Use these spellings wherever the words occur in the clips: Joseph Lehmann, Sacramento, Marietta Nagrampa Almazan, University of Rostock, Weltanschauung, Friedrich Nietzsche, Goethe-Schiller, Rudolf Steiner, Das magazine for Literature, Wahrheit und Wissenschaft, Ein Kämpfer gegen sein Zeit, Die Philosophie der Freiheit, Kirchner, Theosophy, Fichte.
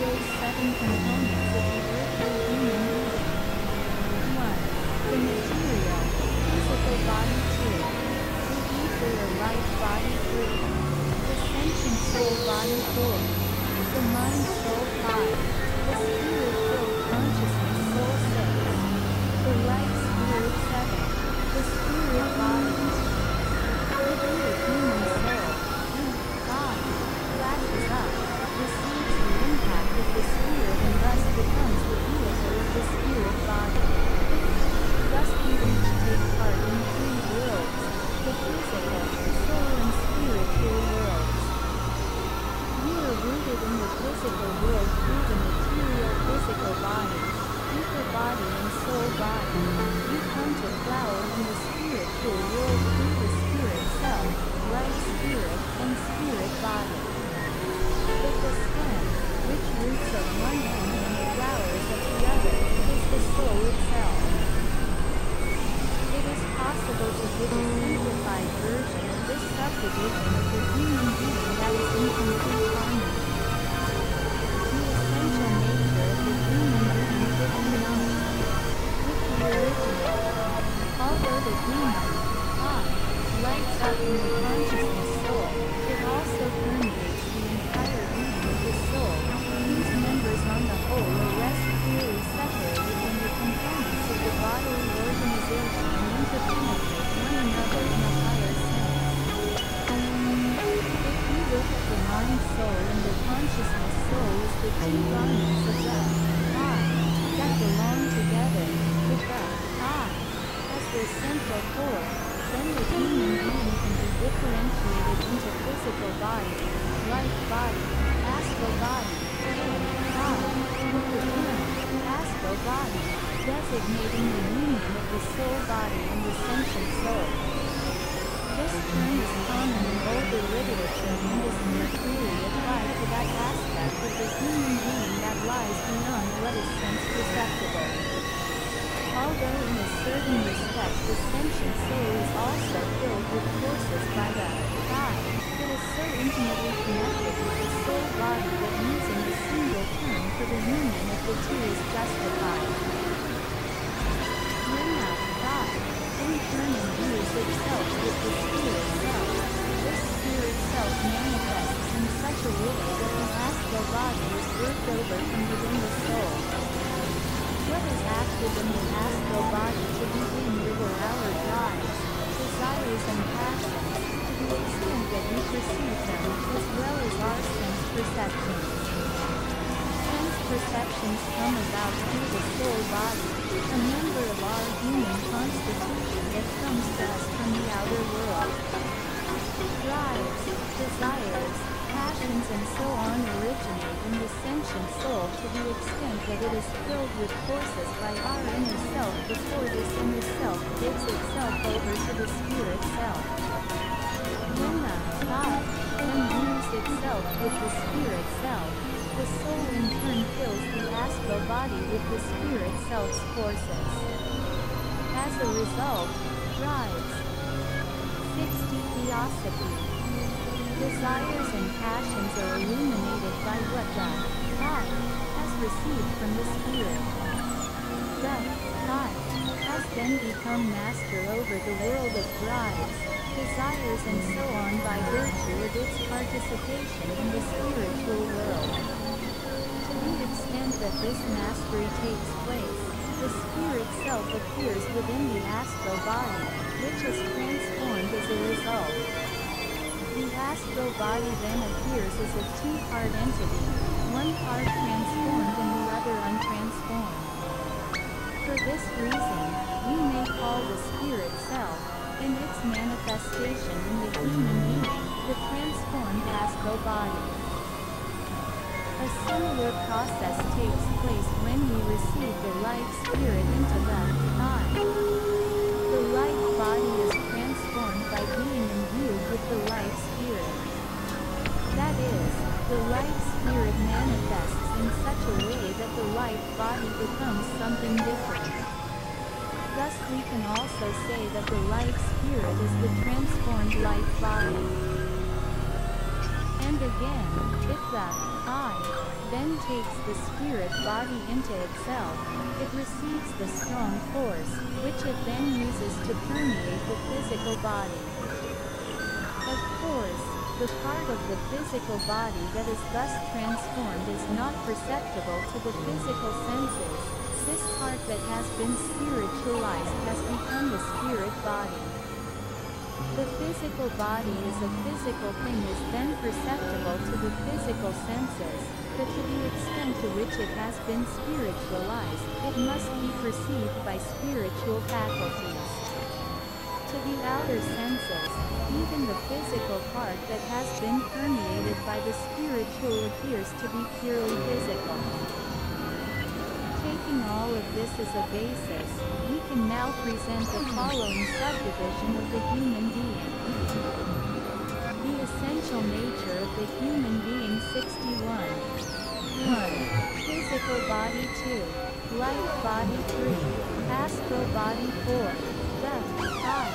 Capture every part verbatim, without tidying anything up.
reveals seven components of the earthly human nature. One. The material, physical body. Two. The ether or light body. Three. The sentient soul body. Four. The mind soul. Five. The spirit soul consciousness soul. Six. The light spirit. Seven. The spirit body. The spirit human soul. Eight. God flashes up, receives the impact of the spirit and thus becomes the vehicle of the spirit body. Thus we each take part in three worlds, the physical, soul and spiritual worlds. We are rooted in the physical world through the material physical body, ether body and soul body. We come to flower in the spiritual world through the spirit self, light spirit, and spirit body. But the stem, which roots of one end and the flowers of the other, is the soul itself. It is possible to give a simplified version of this subdivision of the human being that is in complete harmony. The essential nature of the human being is phenomenal, with the original. Although the human, ah, lights up in the consciousness soul, it also permeates the entire being of the soul, whose members on the whole are less clearly separated than the components of the bodily organization and interpenetrate one another in a higher sense. If you look at the mind soul and the consciousness soul as the two garments of the I that belong together, with the I as their central core, then the human being can be differentiated into physical body, light body, astral body, and body, the human, astral body, designating the union of the soul body and the sentient soul. This term is common in older literature and is more clearly applied to that aspect of the human being that lies beyond what is sense perceptible. Although in a certain respect the sentient soul is also filled with forces by the eye, it is so intimately connected with the soul body that using a single term for the union of the two is justified. When that thought, in turn imbues itself with the spirit self, this spirit self manifests in such a way that the astral body is worked over from within the soul. What is active in the astral body to begin with are our drives, desires and passions, to the extent that we perceive them, as well as our sense perceptions. Sense perceptions come about through the soul body, a member of our human constitution that comes to us from the outer world. Drives, desires, passions and so on originate in the sentient soul to the extent that it is filled with forces by our inner self before this inner self gives itself over to the spirit self. When the God then moves itself with the spirit self, the soul in turn fills the astral body with the spirit self's forces. As a result, drives, sixty theosophy. Desires and passions are illuminated by what the God has received from the Spirit. The God has then become master over the world of drives, desires and so on by virtue of its participation in the spiritual world. To the extent that this mastery takes place, the Spirit self appears within the astral body, which is transformed as a result. The astral body then appears as a two-part entity, one part transformed and the other untransformed. For this reason, we may call the spirit self, in its manifestation in the human being, the transformed astral body. A similar process takes place when we receive the life spirit into the mind. The life body is transformed by being imbued with the life spirit. That is, the life spirit manifests in such a way that the life body becomes something different. Thus we can also say that the life spirit is the transformed life body. And again, if that I then takes the spirit body into itself, it receives the strong force, which it then uses to permeate the physical body. Of course, the part of the physical body that is thus transformed is not perceptible to the physical senses. This part that has been spiritualized has become the spirit body. The physical body is a physical thing is then perceptible to the physical senses, but to the extent to which it has been spiritualized, it must be perceived by spiritual faculties. To the outer senses, even the physical part that has been permeated by the spiritual appears to be purely physical. Taking all of this as a basis, we can now present the following subdivision of the human being. The essential nature of the human being sixty-one. one. Physical body two. Light body three. Astral body four. The I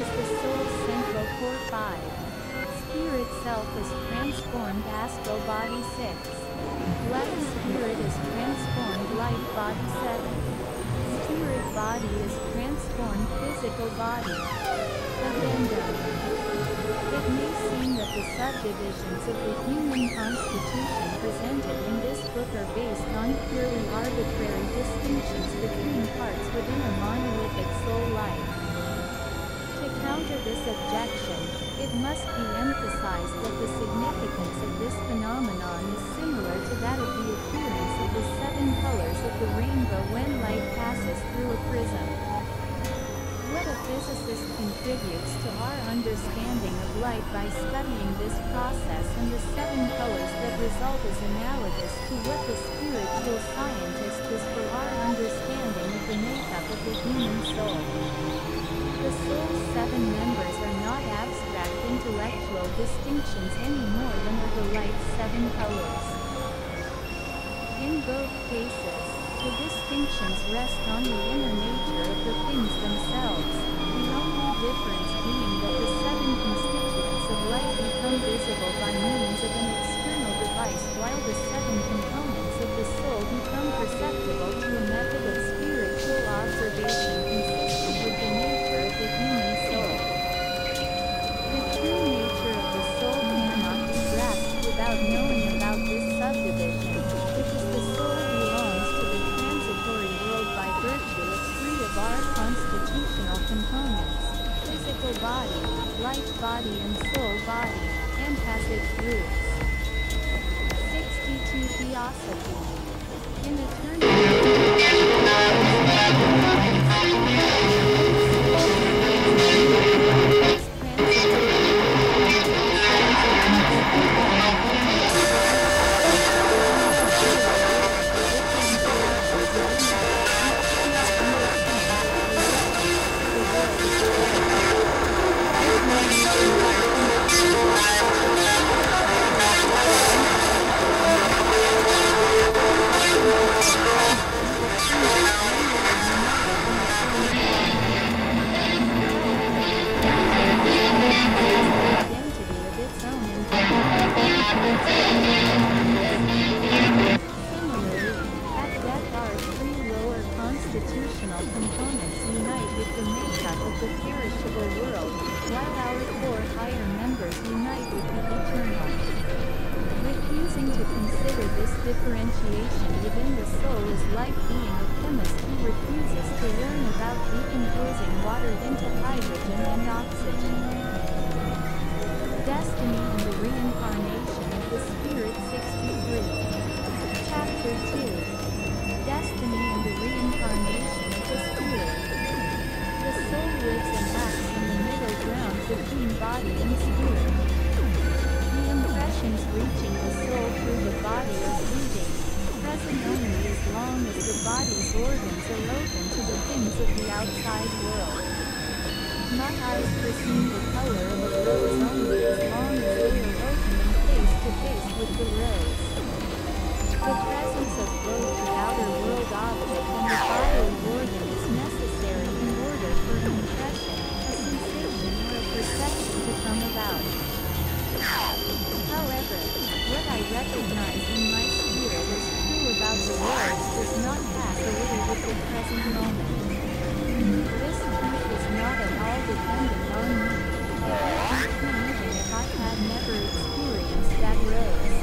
is the soul's central core five. Spirit self is transformed astral body six. Light spirit is transformed light body seven. Spirit body is transformed physical body. Addendum. It may seem that the subdivisions of the human constitution presented in this book are based on purely arbitrary distinctions between parts within a monolithic soul life. To counter this objection, it must be emphasized that the significance of this phenomenon is similar to that of the appearance of the seven colors of the rainbow when light passes through a prism. What a physicist contributes to our understanding of light by studying this process and the seven colors that result is analogous to what the spiritual scientist is for our understanding of the makeup of the human soul. The soul's seven members are not abstract intellectual distinctions any more than are the light's seven colors. In both cases, the distinctions rest on the inner nature of the things themselves, the only difference being that the seven constituents of light become visible by means of an external device while the seven components of the soul become perceptible to a method of spiritual observation consistent with the nature of the human soul. The true nature of the soul cannot be grasped without knowing about this subdivision, which is the soul belongs to the transitory world by virtue of three of our constitutional components, physical body, light body and soul body, and has its roots. sixty-two Theosophy. In eternity. However, the present moment. This point is not at all dependent on me. If I had never experienced that rose.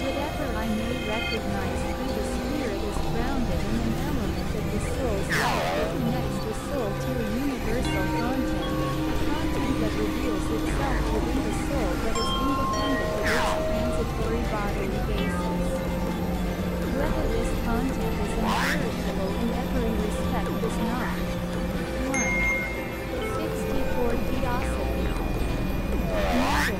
Whatever I may recognize through the spirit is grounded in an element of the soul's life that connects the soul to a universal content, a content that reveals itself within the soul that is independent of its transitory bodily basis. Whether this content is imperishable in every respect is not. one sixty-four Theosophy. Neither.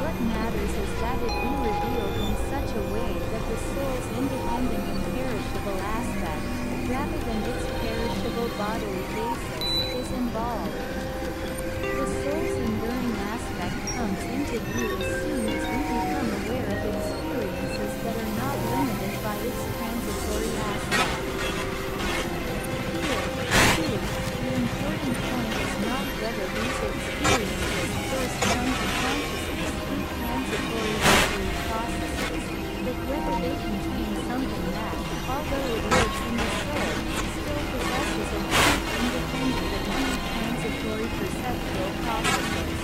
What matters is that it be revealed in such a way that the soul's independent and perishable aspect, rather than its perishable bodily basis, is involved. The soul's enduring aspect comes into view as soon as we become aware of experiences that are not limited by its transitory aspect. Here, too, the important point is not whether these experiences first come to consciousness through transitory bodily processes, but whether they contain something that, although it lives in the soul, still possesses a deep independent of any transitory perceptual processes.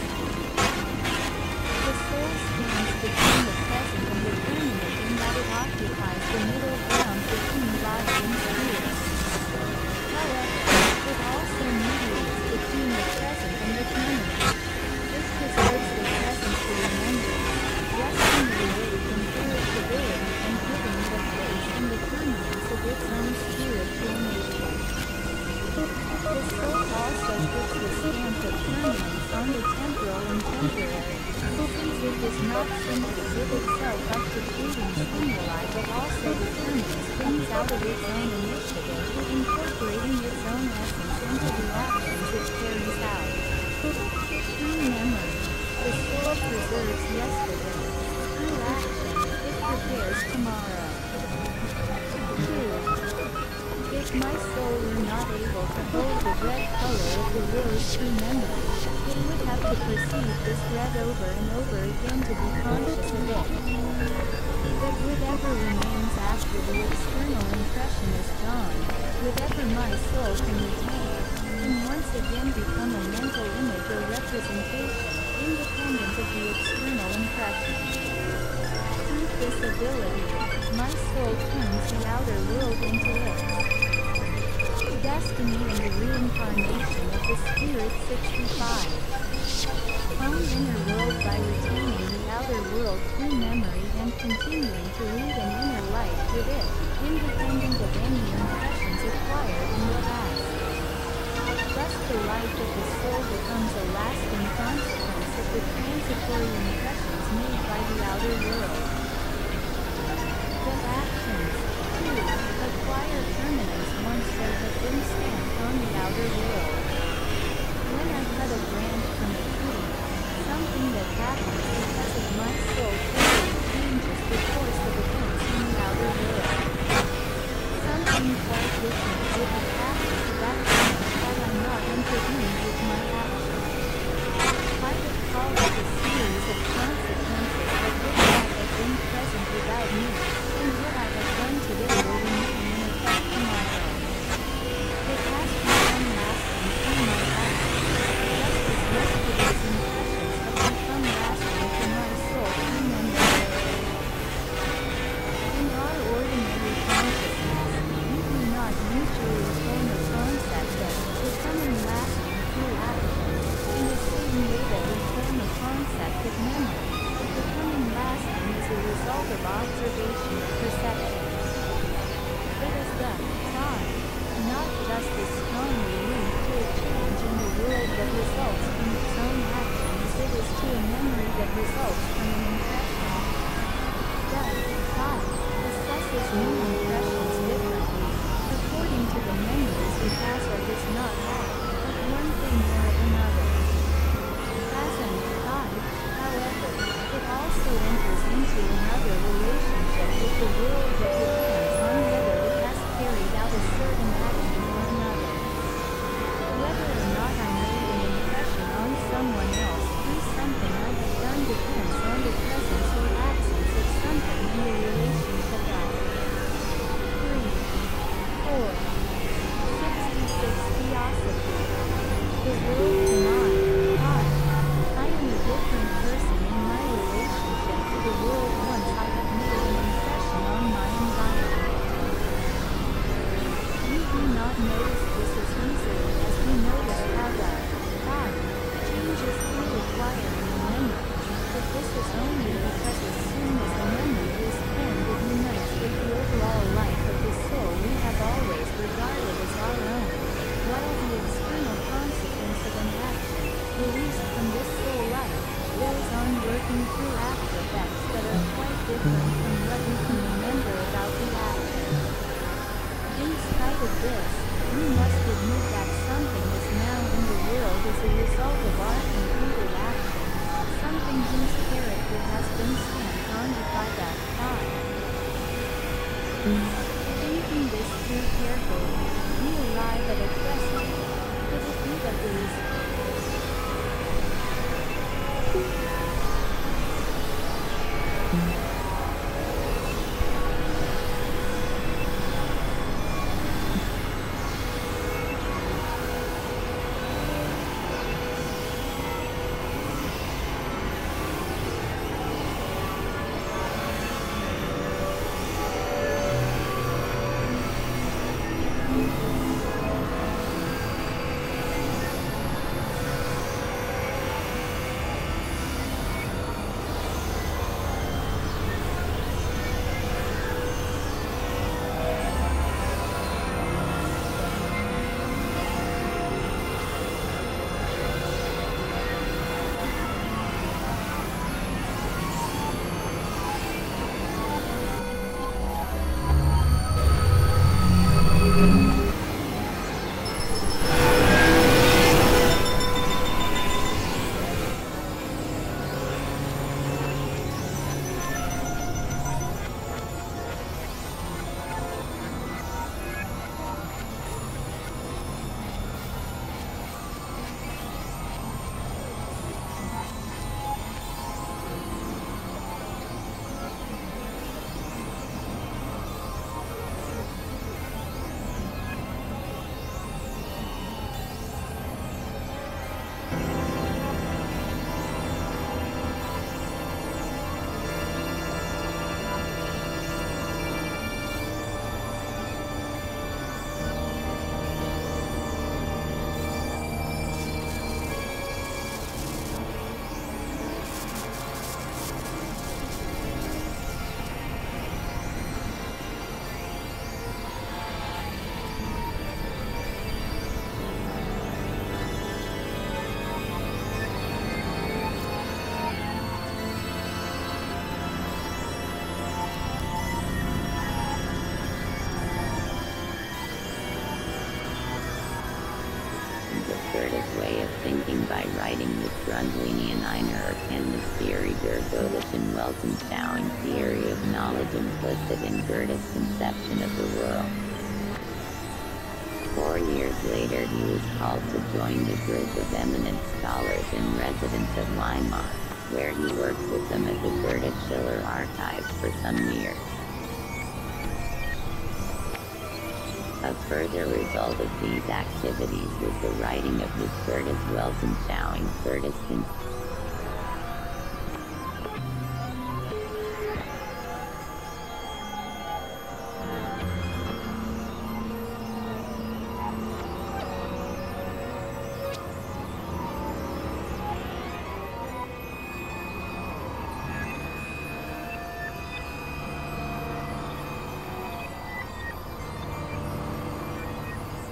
The soul stands between the present and the permanent, that it occupies the middle ground between body and spirit. However, it also mediates between the present and the permanent. This preserves the present to remember, wresting the way from perishability and giving the place and the permanence of its own spiritual nature. The soul also puts the stamp of permanence on the temporal and temporary. Since it does not simply give itself up to fleeting stimuli but also determines things out of its own initiative, incorporating its own essence into the actions it carries out. Through memory, the soul preserves yesterday. Through action, it prepares tomorrow. Two. If my soul were not able to hold the red color of the rose through memory, it would have to perceive this red over and over again to be conscious of it. But whatever remains after the external impression is gone, whatever my soul can retain, can once again become a mental image or representation, independent of the external impression. Through this ability, my soul turns the outer world into it. Destiny and the reincarnation of the Spirit sixty-five. Own inner world by retaining the outer world through memory and continuing to lead an inner life with it, independent of any impressions acquired in the past. Thus the life of the soul becomes a lasting consequence of the transitory impressions made by the outer world. The actions, too, acquire permanence once they have been stamped on the outer world. When I cut a branch from a tree, something that happens because of my soul fully changes the course of events in the outer world. Something quite different would have happened to that branch had I not intervened with my action. I would follow a series of consequences that would not have been present without me, and what I have done today will remain in effect tomorrow. It has become lasting in my life, just as yesterday's impressions have become lasting to my soul in memory. In our ordinary consciousness, we do not mutually retain the concept of becoming lasting through action, in the same way that we retain the concept of memory, of becoming lasting as a result of observation and perception. It is thus, time, not just as strongly linked to a change in the world that results from its own actions, it is to a memory that results from an impression. Thus, time assesses new impressions differently, according to the memories it has or does not have, of one thing or another. As an aside, however, it also enters into another relationship with the world that depends on whether it has carried out a certain action or another. Whether or not I made an impression on someone else through something I have done depends on the presence or absence of something in the relationship I have. three. two after effects that are quite different from what we can remember about the latter. In spite of this, we must admit that something is now in the world as a result of our computer action, something whose character has been stamped onto by that thought. Thinking this through carefully, we arrive at a question, the defeat of the reason. By writing the Grundlinianer and the theory der Goethe'schen Weltanschauung theory of knowledge implicit in Goethe's conception of the world. Four years later he was called to join the group of eminent scholars and residents of Weimar, where he worked with them at the Goethe-Schiller archives for some years. A further result of these activities was the writing of the Goethe's Weltanschauung Goethe's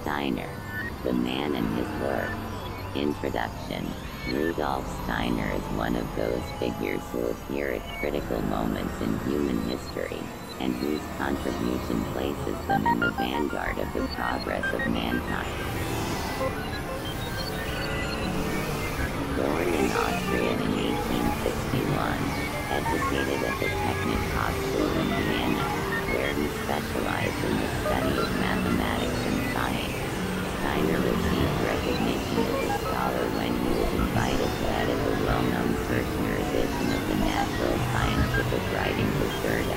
Steiner, the man and his work. Introduction. Rudolf Steiner is one of those figures who appear at critical moments in human history, and whose contribution places them in the vanguard of the progress of mankind. Born in Austria in eighteen sixty-one, educated at the Technic Hochschule in Vienna, where he specialized in the study of mathematics and science. Steiner received recognition as a scholar when he was invited to edit the well-known Kirchner edition of the natural scientific writings of Goethe.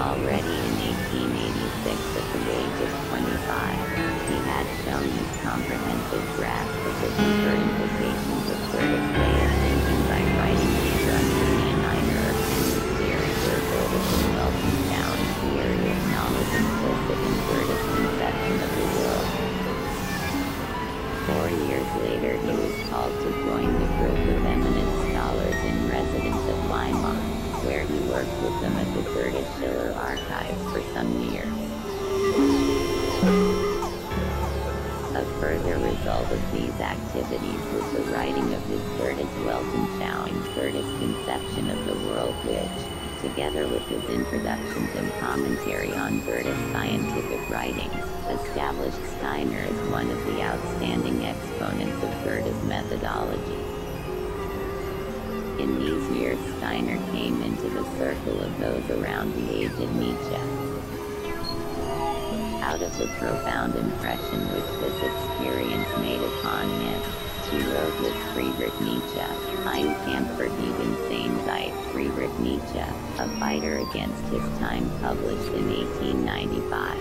Already in eighteen eighty-six, at the age of twenty-five, he had shown his comprehensive grasp of the deeper implications of Goethe's way of thinking by writing the Grundlinianer and the theory der Goethe'schen Weltanschauung theory of knowledge implicit in Goethe's conception of the world. Four years later he was called to join the group of eminent scholars and residents of Weimar, where he worked with them at the Goethe-Schiller archives for some years. A further result of these activities was the writing of his Goethe's Weltanschauung, Goethe's conception of the world, which, together with his introductions and commentary on Goethe's scientific writings, established Steiner as one of the outstanding exponents of Goethe's methodology. In these years, Steiner came into the circle of those around the age of Nietzsche. Out of the profound impression which this experience made upon him, she wrote with Friedrich Nietzsche, Ein Kämpfer gegen sein Zeit. Friedrich Nietzsche, A Fighter Against His Time, published in eighteen ninety-five.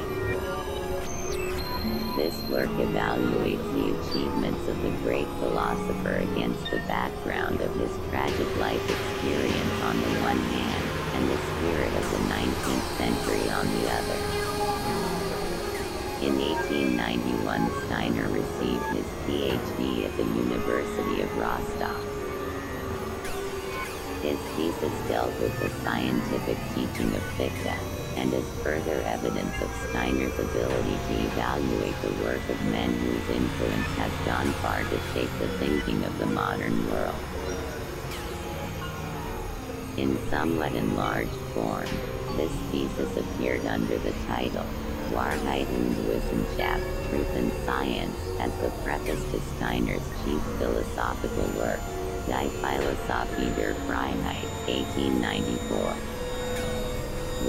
This work evaluates the achievements of the great philosopher against the background of his tragic life experience on the one hand, and the spirit of the nineteenth century on the other. In eighteen ninety-one, Steiner received his PhD at the University of Rostock. His thesis dealt with the scientific teaching of Fichte, and as further evidence of Steiner's ability to evaluate the work of men whose influence has gone far to shape the thinking of the modern world. In somewhat enlarged form, this thesis appeared under the title Wahrheit und Wissenschaft, Truth and Science, as the preface to Steiner's chief philosophical work, Die Philosophie der Freiheit, eighteen ninety-four.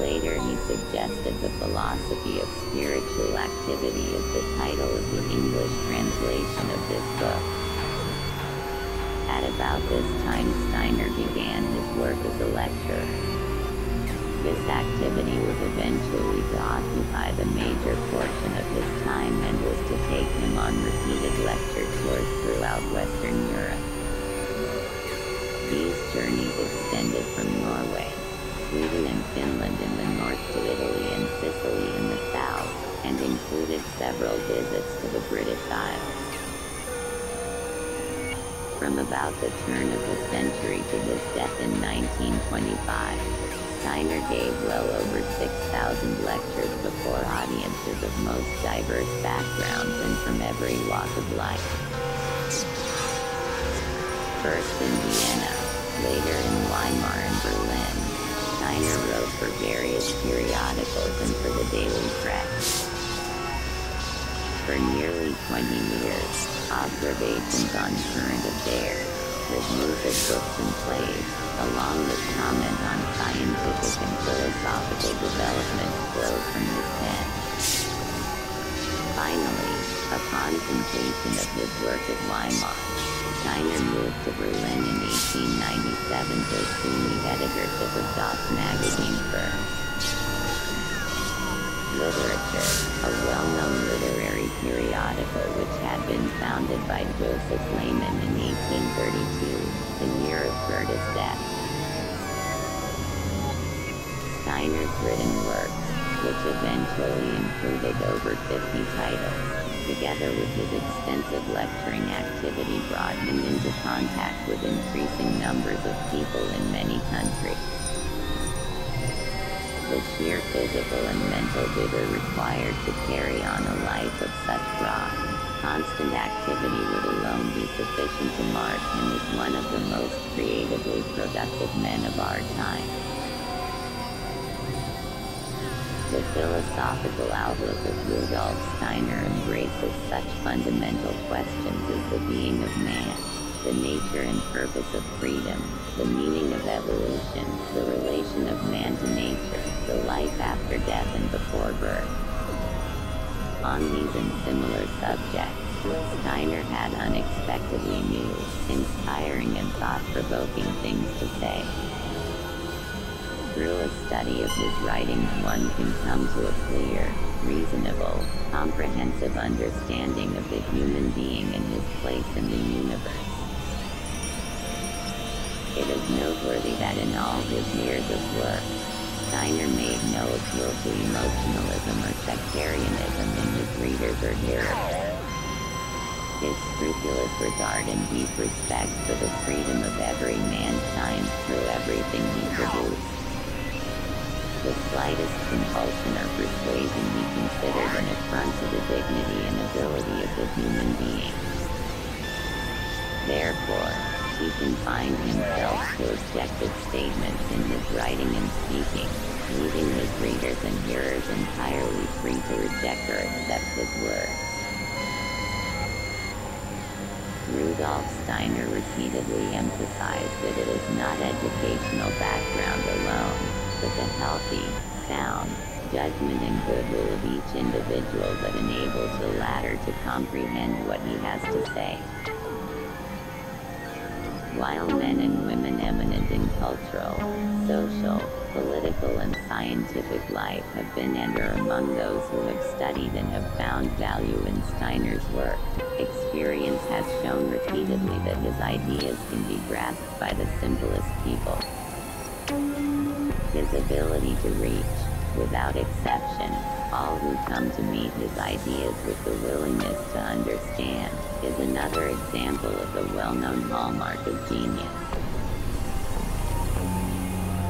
Later he suggested the philosophy of spiritual activity as the title of the English translation of this book. At about this time Steiner began his work as a lecturer. This activity was eventually to occupy the major portion of his time and was to take him on repeated lecture tours throughout Western Europe. These journeys extended from Norway, Sweden and Finland in the north to Italy and Sicily in the south, and included several visits to the British Isles. From about the turn of the century to his death in nineteen twenty-five, Steiner gave well over six thousand lectures before audiences of most diverse backgrounds and from every walk of life. First in Vienna, later in Weimar and Berlin, Steiner wrote for various periodicals and for the daily press. For nearly twenty years, observations on current affairs, with music, books and plays, along with comment on scientific and philosophical developments, flow from his pen. Finally, upon completion of his work at Weimar, Steiner moved to Berlin in eighteen ninety-seven to assume the editorship of Das magazine for Literature, a well-known literary periodical which had been founded by Joseph Lehmann in eighteen thirty-two, the year of Goethe's death. Steiner's written works, which eventually included over fifty titles, together with his extensive lecturing activity, brought him into contact with increasing numbers of people in many countries. The sheer physical and mental vigor required to carry on a life of such broad, constant activity would alone be sufficient to mark him as one of the most creatively productive men of our time. The philosophical outlook of Rudolf Steiner embraces such fundamental questions as the being of man, the nature and purpose of freedom, the meaning of evolution, the relation of man to nature, the life after death and before birth. On these and similar subjects, Steiner had unexpectedly new, inspiring and thought-provoking things to say. Through a study of his writings, one can come to a clear, reasonable, comprehensive understanding of the human being and his place in the universe. It is noteworthy that in all his years of work, Steiner made no appeal to emotionalism or sectarianism in his readers or hearers. His scrupulous regard and deep respect for the freedom of every man shines through everything he produced. the slightest compulsion or persuasion be considered an affront to the dignity and ability of the human being. Therefore, he confined himself to objective statements in his writing and speaking, leaving his readers and hearers entirely free to reject or accept his words. Rudolf Steiner repeatedly emphasized that it is not educational background alone, but the healthy, sound, judgment and goodwill of each individual that enables the latter to comprehend what he has to say. While men and women eminent in cultural, social, political and scientific life have been and are among those who have studied and have found value in Steiner's work, experience has shown repeatedly that his ideas can be grasped by the simplest people. His ability to reach, without exception, all who come to meet his ideas with the willingness to understand, is another example of the well-known hallmark of genius.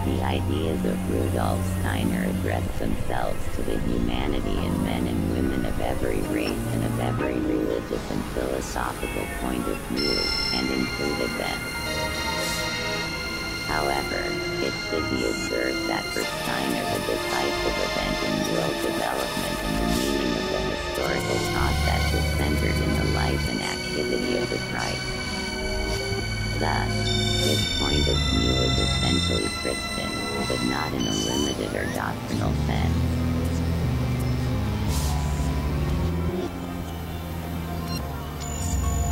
The ideas of Rudolf Steiner address themselves to the humanity in men and women of every race and of every religious and philosophical point of view, and included them. However, it should be observed that for Steiner the decisive event in world development and the meaning of the historical process is centered in the life and activity of the Christ. Thus, his point of view is essentially Christian, but not in a limited or doctrinal sense.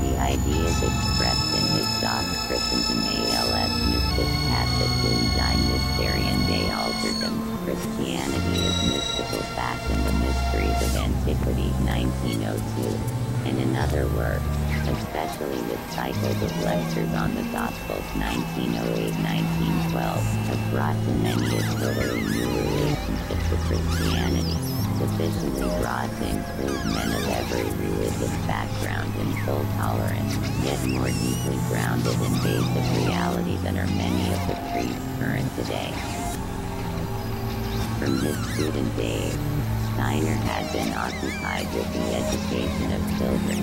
The ideas expressed in his Doc Christendom als Mystic Passus in Dine Mysterium de Alterdom, Christianity is Mystical Fact and the Mysteries of Antiquity, nineteen oh two. And in other works, especially the cycles of lectures on the Gospels nineteen oh eight to nineteen twelve, have brought to many a totally new relationship to Christianity, sufficiently broad to include men of every religious background and full tolerance, yet more deeply grounded in basic reality than are many of the creeds current today. From his student days, Steiner had been occupied with the education of children.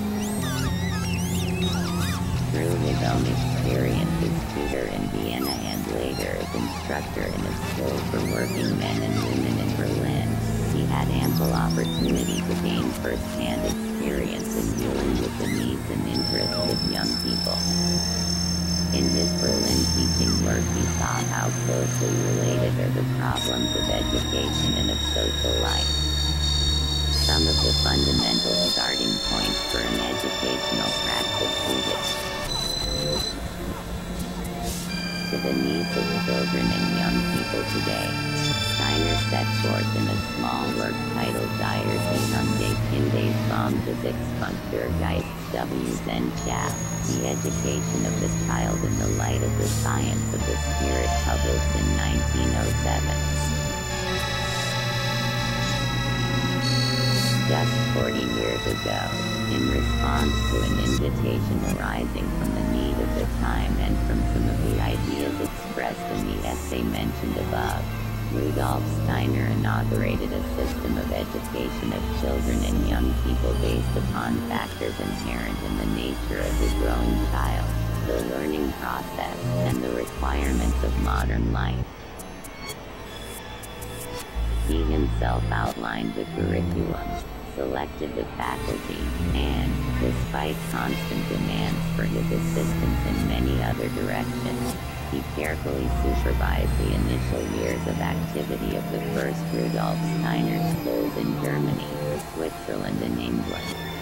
Through his own experience as tutor in Vienna and later as instructor in a school for working men and women in Berlin, he had ample opportunity to gain first-hand experience in dealing with the needs and interests of young people. In his Berlin teaching work he saw how closely related are the problems of education and of social life. Some of the fundamental starting points for an educational practice needed. To the needs of children and young people today, Steiner set forth in a small work titled Dyer Sehung des Kindes vom Gesichtsfunkturgeist W Z N C H A F, The Education of the Child in the Light of the Science of the Spirit, published in nineteen oh seven. Just forty years ago, in response to an invitation arising from the need of the time and from some of the ideas expressed in the essay mentioned above, Rudolf Steiner inaugurated a system of education of children and young people based upon factors inherent in the nature of the growing child, the learning process, and the requirements of modern life. He himself outlined the curriculum, selected the faculty, and, despite constant demands for his assistance in many other directions, he carefully supervised the initial years of activity of the first Rudolf Steiner schools in Germany, Switzerland and England.